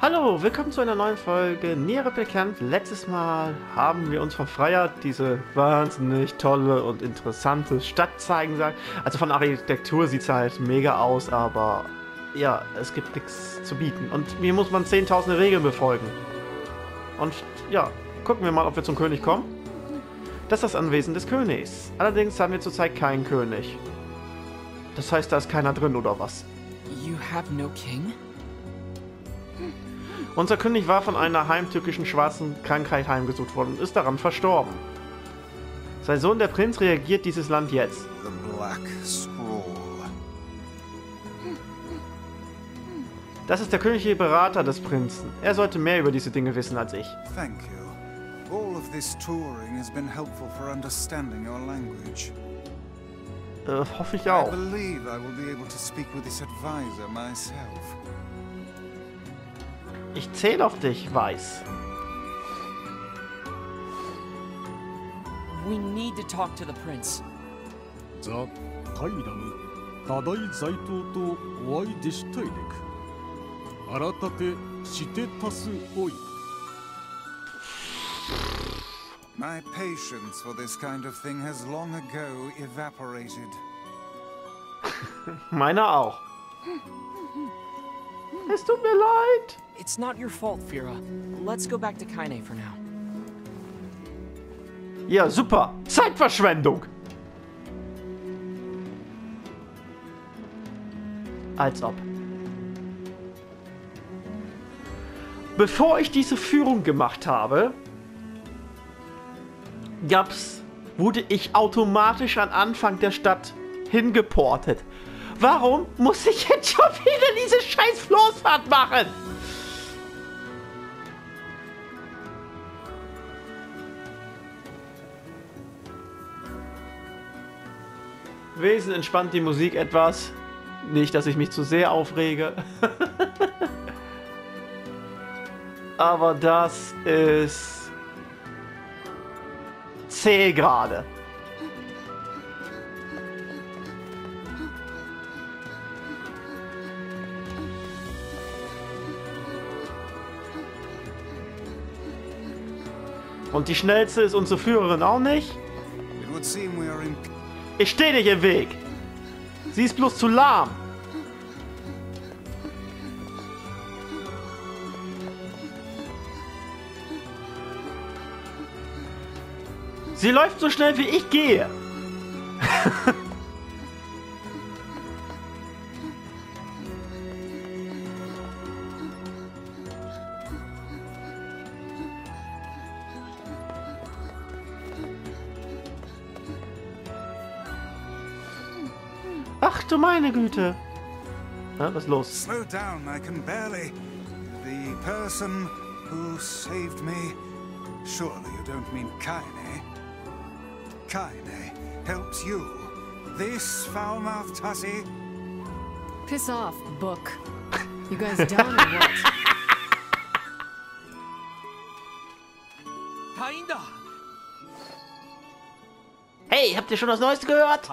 Hallo, willkommen zu einer neuen Folge NieR Replicant. Letztes Mal haben wir uns von Fira diese wahnsinnig tolle und interessante Stadt zeigen lassen. Also von Architektur sieht es halt mega aus, aber ja, es gibt nichts zu bieten. Und hier muss man 10.000 Regeln befolgen. Und ja, gucken wir mal, ob wir zum König kommen. Das ist das Anwesen des Königs. Allerdings haben wir zurzeit keinen König. Das heißt, da ist keiner drin, oder was? You have no king? Unser König war von einer heimtückischen schwarzen Krankheit heimgesucht worden und ist daran verstorben. Sein Sohn, der Prinz, regiert dieses Land jetzt. Das ist der königliche Berater des Prinzen. Er sollte mehr über diese Dinge wissen als ich. Hoffe ich auch. Ich zähle auf dich, Weiss. We need to talk to the prince. My patience for this kind of thing has long ago evaporated. Meiner auch. Es tut mir leid. It's not your fault, Fira. Let's go back to Kainé for now. Ja, super. Zeitverschwendung. Als ob. Bevor ich diese Führung gemacht habe, wurde ich automatisch an Anfang der Stadt hingeportet. Warum muss ich jetzt schon wieder diese scheiß Floßfahrt machen? Wesen entspannt die Musik etwas. Nicht, dass ich mich zu sehr aufrege. Aber das ist zäh gerade. Und die schnellste ist unsere Führerin auch nicht. Ich stehe nicht im Weg. Sie ist bloß zu lahm. Sie läuft so schnell, wie ich gehe. Ach du meine Güte. Na, was ist los? Slow down, I can barely. The person who saved me. Surely you don't mean Kainé. Kainé helps you. This foul-mouthed hussy. Piss off, book. You guys down or what? Kinda. Hey, habt ihr schon das Neueste gehört?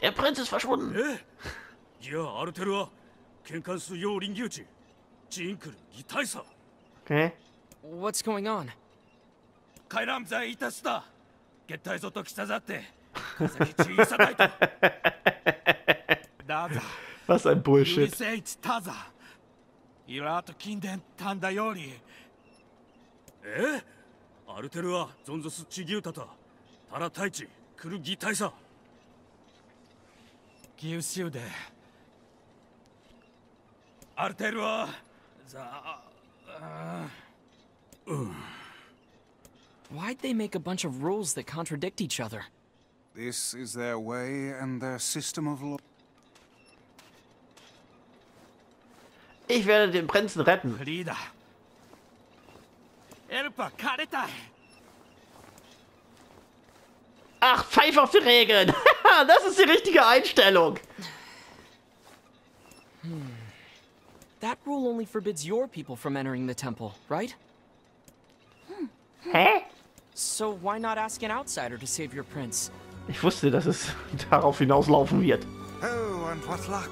Der Prinz ist verschwunden. Okay. What's going on? Was ein Bullshit. Why'd they make a bunch of rules that contradict each other? This is their way and their system of law. Ich werde den Prinzen retten. Ach, pfeif auf die Regeln. Das ist die richtige Einstellung. That rule only forbids your people from entering the temple, right? Hä? So why not ask an outsider to save your prince? Ich wusste, dass es darauf hinauslaufen wird. Oh, and what luck.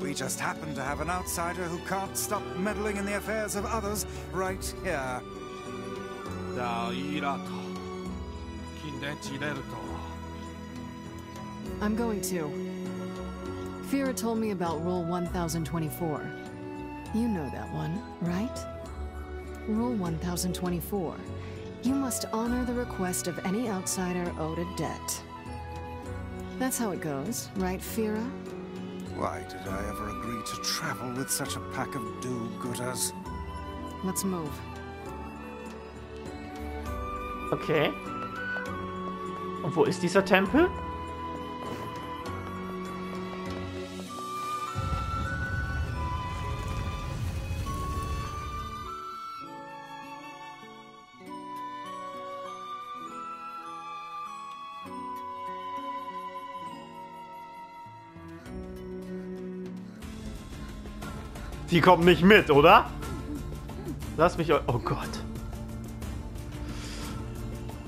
We just happen to have an outsider who can't stop meddling in the affairs of others right here. I'm going to. Fira told me about Rule 1024. You know that one, right? Rule 1024. You must honor the request of any outsider owed a debt. That's how it goes, right, Fira? Why did I ever agree to travel with such a pack of do-gooders? Let's move. Okay. Und wo ist dieser Tempel? Die kommt nicht mit, oder? Lass mich euch... Oh Gott.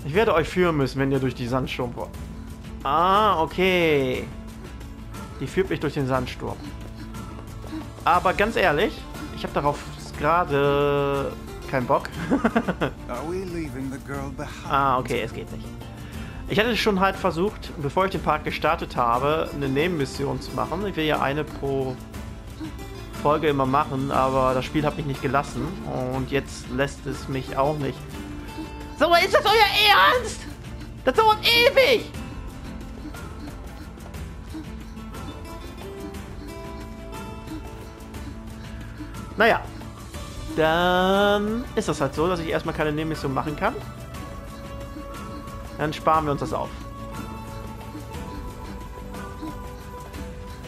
Ich werde euch führen müssen, wenn ihr durch die Sandsturm kommt. Ah, okay. Die führt mich durch den Sandsturm. Aber ganz ehrlich, ich habe darauf gerade keinen Bock. Ah, okay, es geht nicht. Ich hatte schon halt versucht, bevor ich den Park gestartet habe, eine Nebenmission zu machen. Ich will ja eine pro... Folge immer machen, aber das Spiel hat mich nicht gelassen und jetzt lässt es mich auch nicht. So, ist das euer Ernst? Das dauert ewig! Naja, dann ist das halt so, dass ich erstmal keine Nebenmission machen kann. Dann sparen wir uns das auf.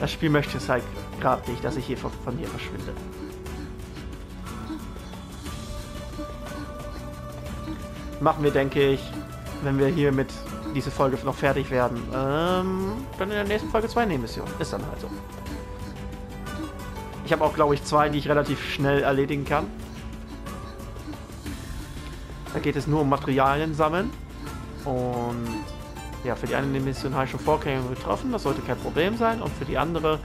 Das Spiel möchte es halt gerade nicht, dass ich hier von hier verschwinde. Machen wir, denke ich, wenn wir hier mit dieser Folge noch fertig werden, dann in der nächsten Folge 2 Nebenmissionen. Ist dann halt so. Ich habe auch, glaube ich, 2, die ich relativ schnell erledigen kann. Da geht es nur um Materialien sammeln. Und ja, für die eine Nebenmission habe ich schon Vorkehrungen getroffen. Das sollte kein Problem sein. Und für die andere...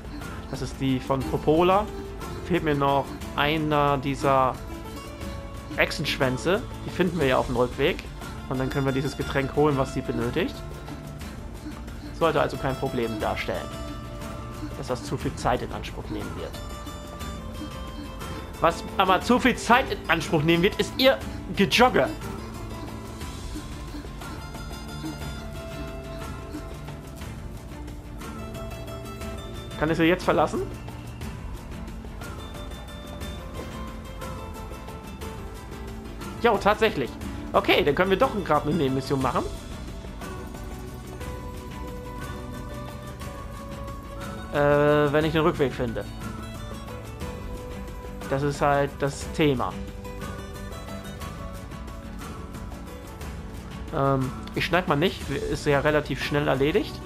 Das ist die von Popola. Fehlt mir noch einer dieser Echsenschwänze. Die finden wir ja auf dem Rückweg. Und dann können wir dieses Getränk holen, was sie benötigt. Sollte also kein Problem darstellen, dass das zu viel Zeit in Anspruch nehmen wird. Was aber zu viel Zeit in Anspruch nehmen wird, ist ihr Gejogge. Kann ich sie jetzt verlassen? Jo, tatsächlich. Okay, dann können wir doch gerade eine Nebenmission machen. Wenn ich den Rückweg finde. Das ist halt das Thema. Ich schneide mal nicht. Ist ja relativ schnell erledigt.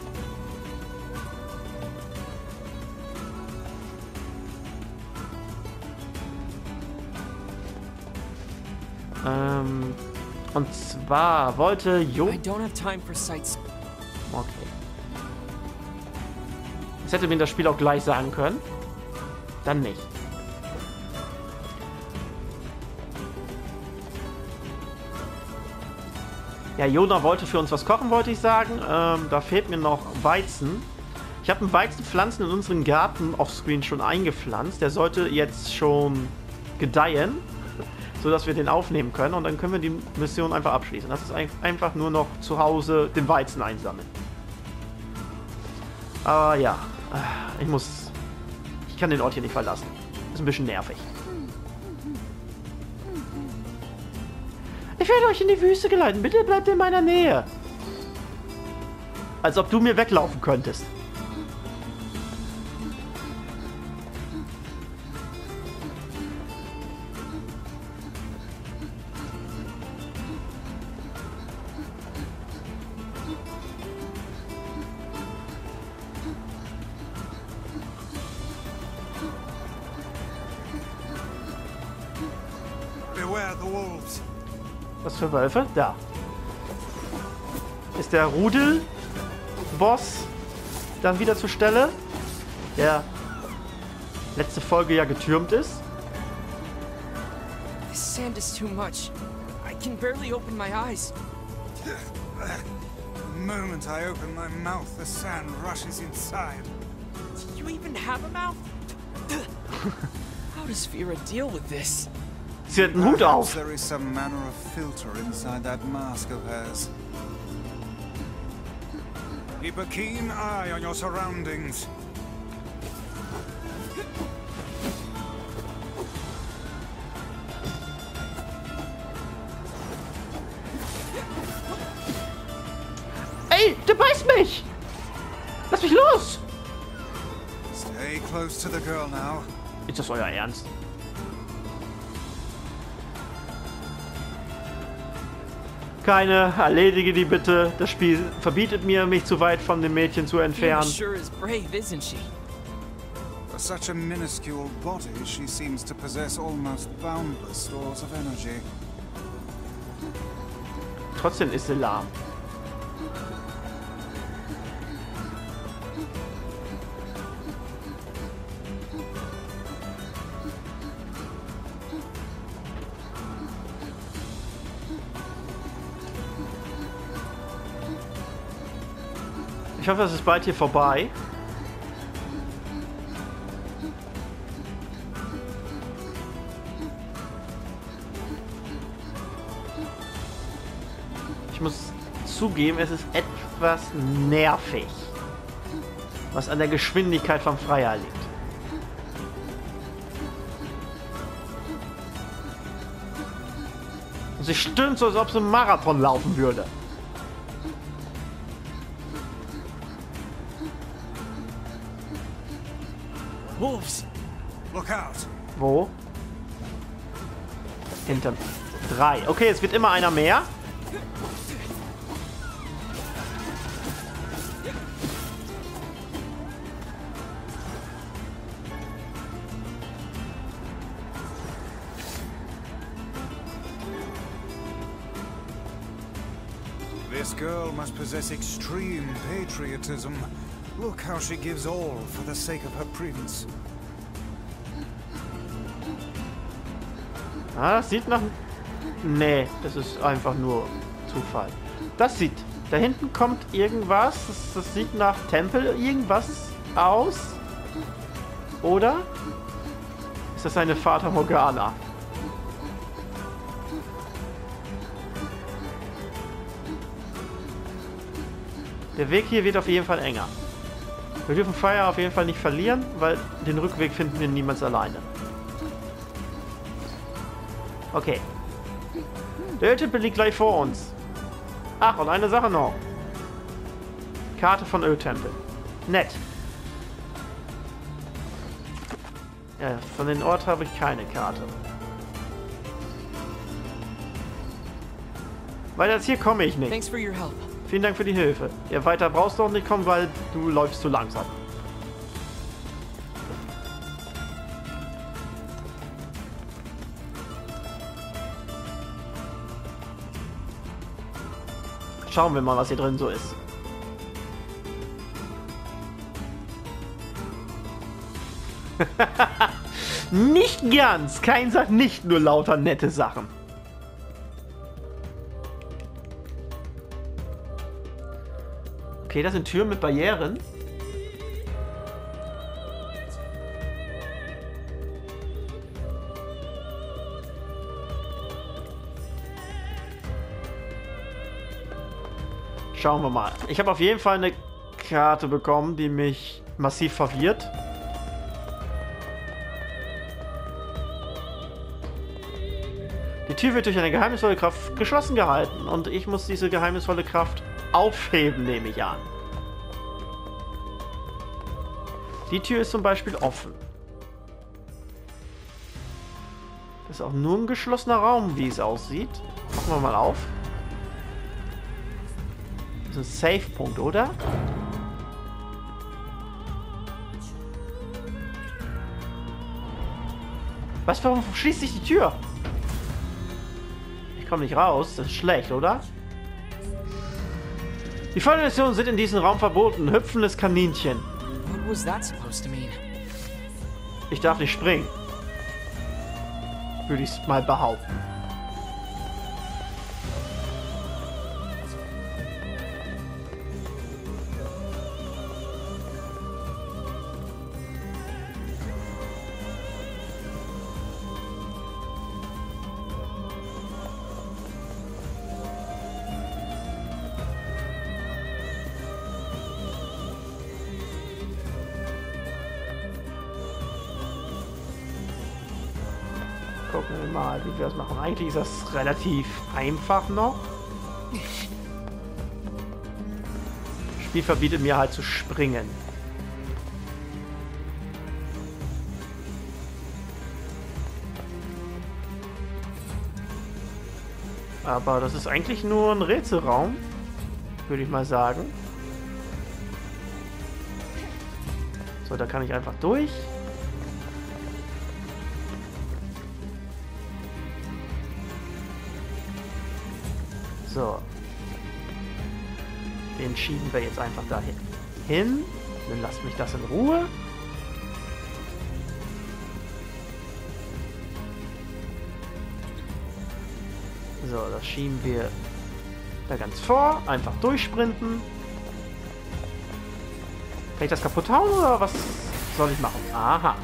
Und zwar wollte Jonah... Okay. Es hätte mir das Spiel auch gleich sagen können. Dann nicht. Ja, Jonah wollte für uns was kochen, wollte ich sagen. Da fehlt mir noch Weizen. Ich habe einen Weizenpflanzen in unseren Garten offscreen schon eingepflanzt. Der sollte jetzt schon gedeihen, so dass wir den aufnehmen können und dann können wir die Mission einfach abschließen. Das ist einfach nur noch zu Hause den Weizen einsammeln. Aber ja, ich kann den Ort hier nicht verlassen. Ist ein bisschen nervig. Ich werde euch in die Wüste geleiten. Bitte bleibt in meiner Nähe. Als ob du mir weglaufen könntest. Was für Wölfe? Da. Ist der Rudelboss dann wieder zur Stelle? der letzte Folge ja getürmt ist. This sand is too much. I can barely open my eyes. The moment I open my mouth, the sand rushes inside. Do you even have a mouth? How does Fira deal with this? Sie hat einen Hut auf. There is some manner of filter inside that mask of hers. Keep a keen eye on your surroundings. Ey, der beißt mich! Lass mich los! Stay close to the girl now. Ist das euer Ernst? Keine, erledige die bitte. Das Spiel verbietet mir, mich zu weit von dem Mädchen zu entfernen. For such a minuscule body, she seems to possess almost boundless stores of energy. Trotzdem ist sie lahm. Ich hoffe, es ist bald hier vorbei. Ich muss zugeben, es ist etwas nervig, was an der Geschwindigkeit vom Freier liegt. Und sie stürmt so, als ob sie einen Marathon laufen würde. Wolves. Look out. Wo? Hinter 3. Okay, es wird immer einer mehr. This girl must possess extreme patriotism. Look how she gives all for the sake of her prince. Ah, das sieht nach... Nee, das ist einfach nur Zufall. Das sieht... Da hinten kommt irgendwas. Das sieht nach Tempel irgendwas aus. Oder? Ist das eine Fata Morgana? Der Weg hier wird auf jeden Fall enger. Wir dürfen Fire auf jeden Fall nicht verlieren, weil den Rückweg finden wir niemals alleine. Okay. Der Öltempel liegt gleich vor uns. Ach, und eine Sache noch. Karte von Öltempel. Nett. Ja, von dem Ort habe ich keine Karte. Weil jetzt hier komme ich nicht. Thanks for your help. Vielen Dank für die Hilfe. Ja, weiter brauchst du auch nicht kommen, weil du läufst zu langsam. Schauen wir mal, was hier drin so ist. Nicht ganz. Kein sagt nicht nur lauter nette Sachen. Okay, das sind Türen mit Barrieren. Schauen wir mal. Ich habe auf jeden Fall eine Karte bekommen, die mich massiv verwirrt. Die Tür wird durch eine geheimnisvolle Kraft geschlossen gehalten und ich muss diese geheimnisvolle Kraft aufheben, nehme ich an. Die Tür ist zum Beispiel offen. Das ist auch nur ein geschlossener Raum, wie es aussieht. Machen wir mal auf. Das ist ein Safe-Punkt, oder? Was, warum schließt sich die Tür? Ich komme nicht raus, das ist schlecht, oder? Die Fallnationen sind in diesem Raum verboten. Hüpfendes Kaninchen. What was that supposed to mean? Ich darf nicht springen. Würde ich es mal behaupten. Gucken wir mal, wie wir das machen. Eigentlich ist das relativ einfach noch. Das Spiel verbietet mir halt zu springen. Aber das ist eigentlich nur ein Rätselraum, würde ich mal sagen. So, da kann ich einfach durch. So. Den schieben wir jetzt einfach dahin hin. Dann lasst mich das in Ruhe. So, das schieben wir da ganz vor. Einfach durchsprinten. Kann ich das kaputt hauen oder was soll ich machen? Aha.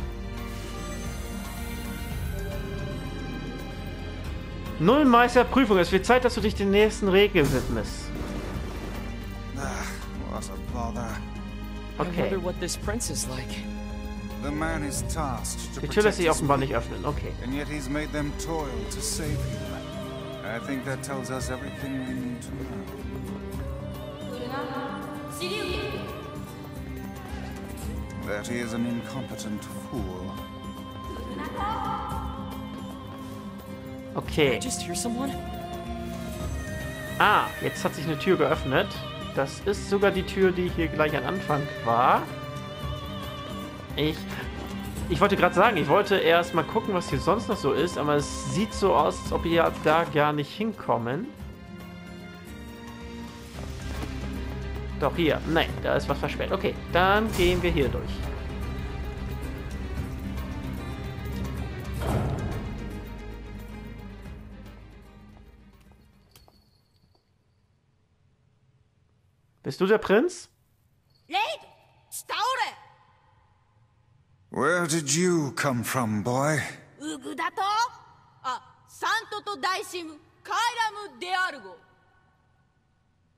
0 Meisterprüfung. Es wird Zeit, dass du dich den nächsten Regeln widmest. Ach, was ein Bother. Okay. Die Tür lässt sich offenbar nicht öffnen. Okay. Okay. Ah, jetzt hat sich eine Tür geöffnet. Das ist sogar die Tür, die hier gleich am Anfang war. Ich wollte gerade sagen, ich wollte erst mal gucken, was hier sonst noch so ist, aber es sieht so aus, als ob wir da gar nicht hinkommen. Doch hier. Nein, da ist was versperrt. Okay, dann gehen wir hier durch. Bist du der Prinz? Where did you come from, boy?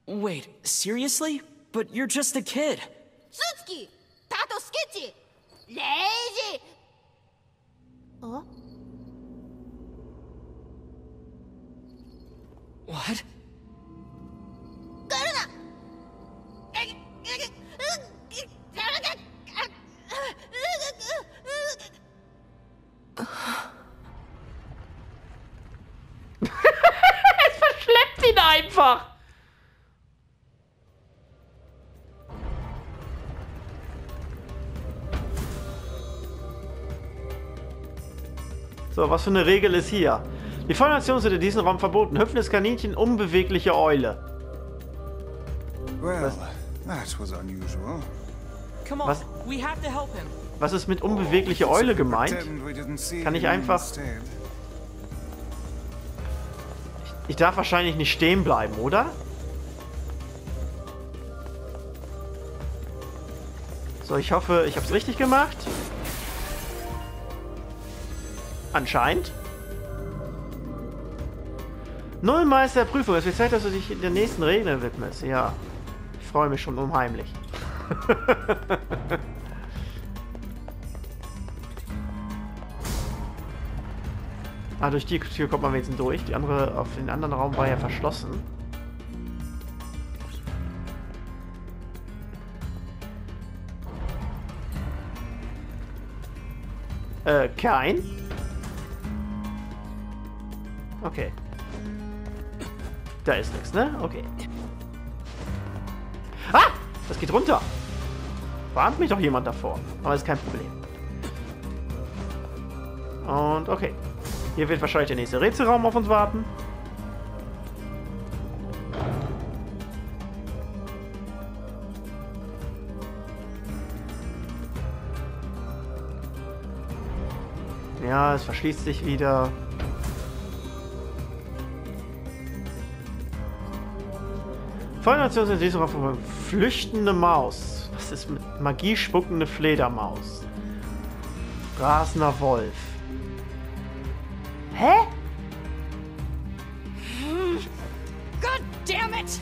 Wait, seriously? But you're just a kid. What? Einfach. So, was für eine Regel ist hier? Die Formation sind in diesem Raum verboten. Hüpfendes Kaninchen, unbewegliche Eule. Was ist mit unbewegliche Eule gemeint? Kann ich einfach... Ich darf wahrscheinlich nicht stehen bleiben, oder? So, ich hoffe, ich habe es richtig gemacht. Anscheinend. 0 Meisterprüfung. Es wird Zeit, dass du dich der nächsten Regel widmest. Ja. Ich freue mich schon unheimlich. Ah, durch die Tür kommt man wenigstens durch. Die andere, auf den anderen Raum war ja verschlossen. Kein? Okay. Da ist nichts, ne? Okay. Ah! Das geht runter! Warnt mich doch jemand davor. Aber ist kein Problem. Und okay. Hier wird wahrscheinlich der nächste Rätselraum auf uns warten. Ja, es verschließt sich wieder. Feuernation sind diese auf eine flüchtende Maus. Was ist mit Magie spuckende Fledermaus? Rasender Wolf. Hä? God damn it!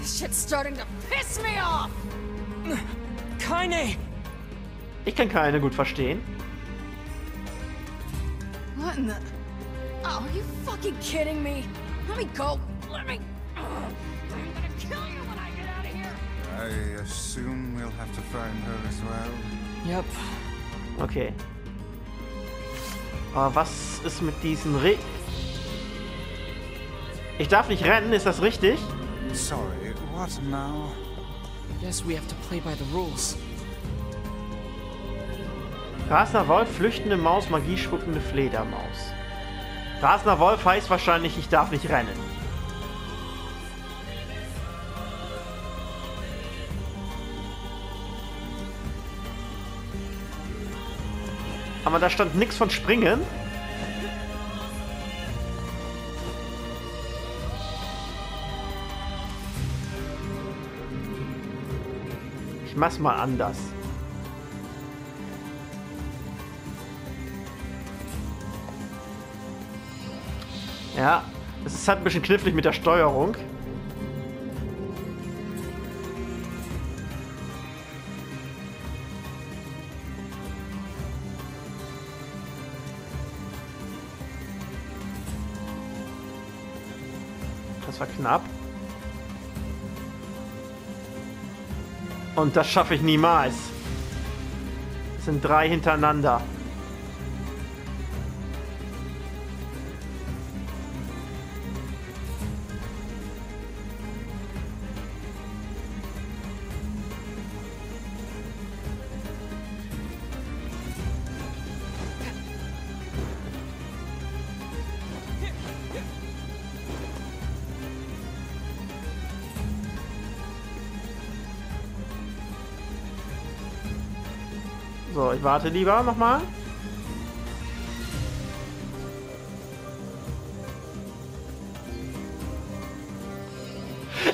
This shit's starting to piss me off! Kainé! Ich kann Kainé gut verstehen. What in the... Oh, are you fucking kidding me? Let me go! Let me... I'm gonna kill you when I get out of here! I assume we'll have to find her as well. Yep. Okay. Aber was ist mit diesen Ich darf nicht rennen, ist das richtig? Sorry, what now? Yes, we have to play by the rules. Rasender Wolf, flüchtende Maus, magiespuckende Fledermaus. Rasender Wolf heißt wahrscheinlich, ich darf nicht rennen. Aber da stand nichts von Springen. Ich mach's mal anders. Ja, es ist halt ein bisschen knifflig mit der Steuerung. Das war knapp. Und das schaffe ich niemals. Das sind 3 hintereinander. So, ich warte lieber nochmal.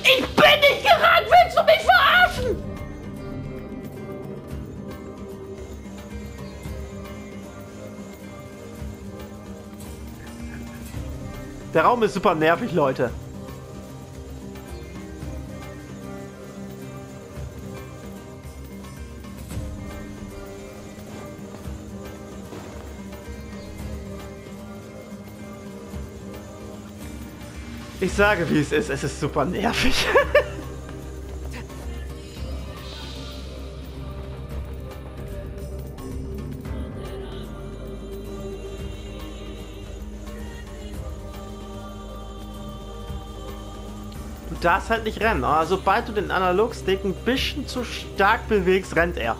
Ich bin nicht gerannt! Willst du mich verarschen? Der Raum ist super nervig, Leute. Ich sage, wie es ist super nervig. Du darfst halt nicht rennen, aber sobald du den Analogstick ein bisschen zu stark bewegst, rennt er.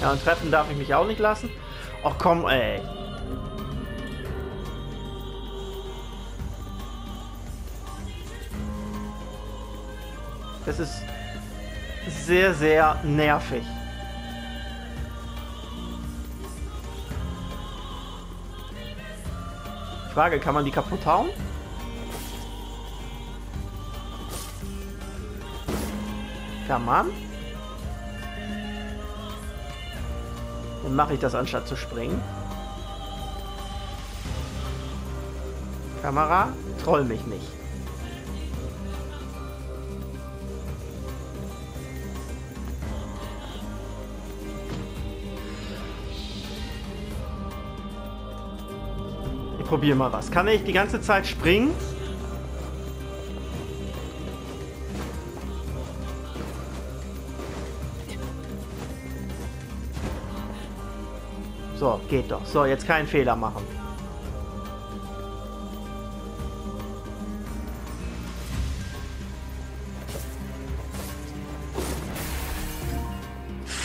Ja, und treffen darf ich mich auch nicht lassen. Och komm, ey. Das ist sehr, sehr nervig. Frage, kann man die kaputt hauen? Kann man? Dann mache ich das, anstatt zu springen. Kamera, troll mich nicht. Ich probiere mal was. Kann ich die ganze Zeit springen? So, geht doch. So, jetzt keinen Fehler machen.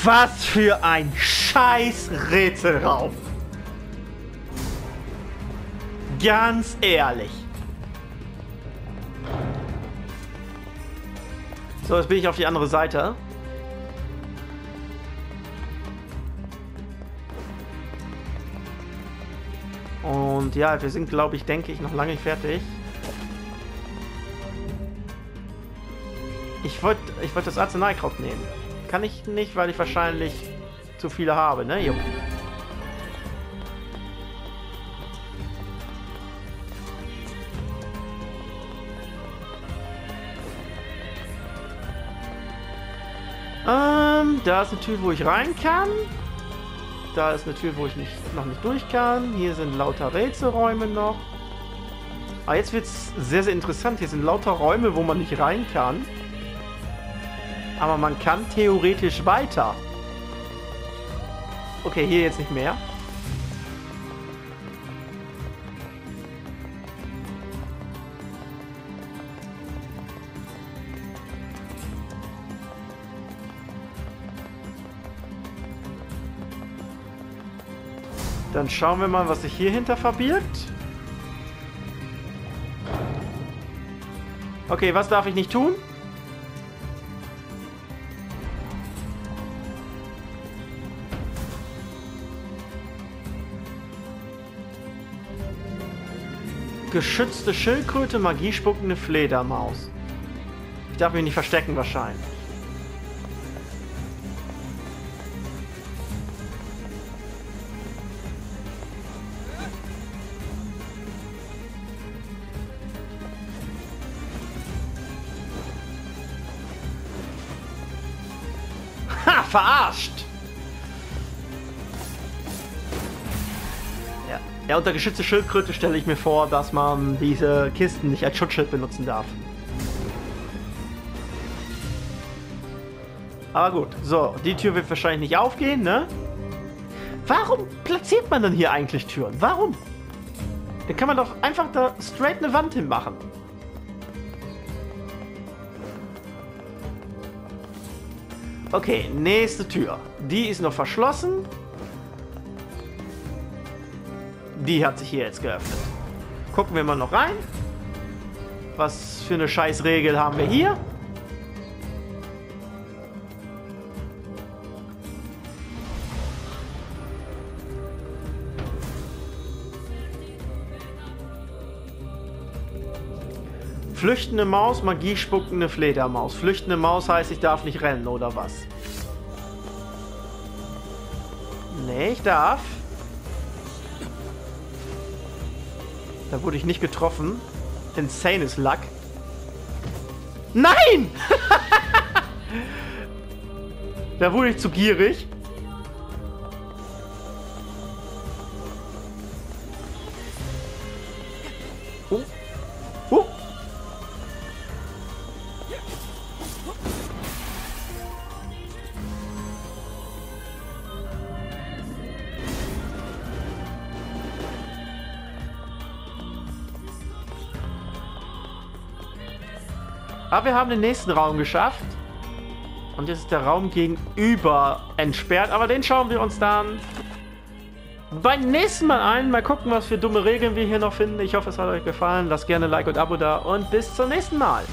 Was für ein scheiß Rätselraum. Ganz ehrlich. So, jetzt bin ich auf die andere Seite. Und ja, wir sind, glaube ich, denke ich, noch lange nicht fertig. Ich wollte das Arzneikraut nehmen. Kann ich nicht, weil ich wahrscheinlich zu viele habe, ne? Jo. Da ist eine Tür, wo ich rein kann. Da ist eine Tür, wo ich noch nicht durch kann. Hier sind lauter Rätselräume noch. Aber jetzt wird es sehr, sehr interessant. Hier sind lauter Räume, wo man nicht rein kann. Aber man kann theoretisch weiter. Okay, hier jetzt nicht mehr. Dann schauen wir mal, was sich hier hinter verbirgt. Okay, was darf ich nicht tun? Geschützte Schildkröte, magiespuckende Fledermaus. Ich darf mich nicht verstecken wahrscheinlich. Verarscht! Ja. Ja, unter geschützte Schildkröte stelle ich mir vor, dass man diese Kisten nicht als Schutzschild benutzen darf. Aber gut, so, die Tür wird wahrscheinlich nicht aufgehen, ne? Warum platziert man denn hier eigentlich Türen? Warum? Dann kann man doch einfach da straight eine Wand hinmachen. Okay, nächste Tür. Die ist noch verschlossen. Die hat sich hier jetzt geöffnet. Gucken wir mal noch rein. Was für eine Scheißregel haben wir hier? Flüchtende Maus, Magie spuckende Fledermaus. Flüchtende Maus heißt, ich darf nicht rennen, oder was? Nee, ich darf. Da wurde ich nicht getroffen. Insanes Luck. Nein! Da wurde ich zu gierig. Aber wir haben den nächsten Raum geschafft. Und jetzt ist der Raum gegenüber entsperrt. Aber den schauen wir uns dann beim nächsten Mal an. Mal gucken, was für dumme Regeln wir hier noch finden. Ich hoffe, es hat euch gefallen. Lasst gerne ein Like und Abo da. Und bis zum nächsten Mal.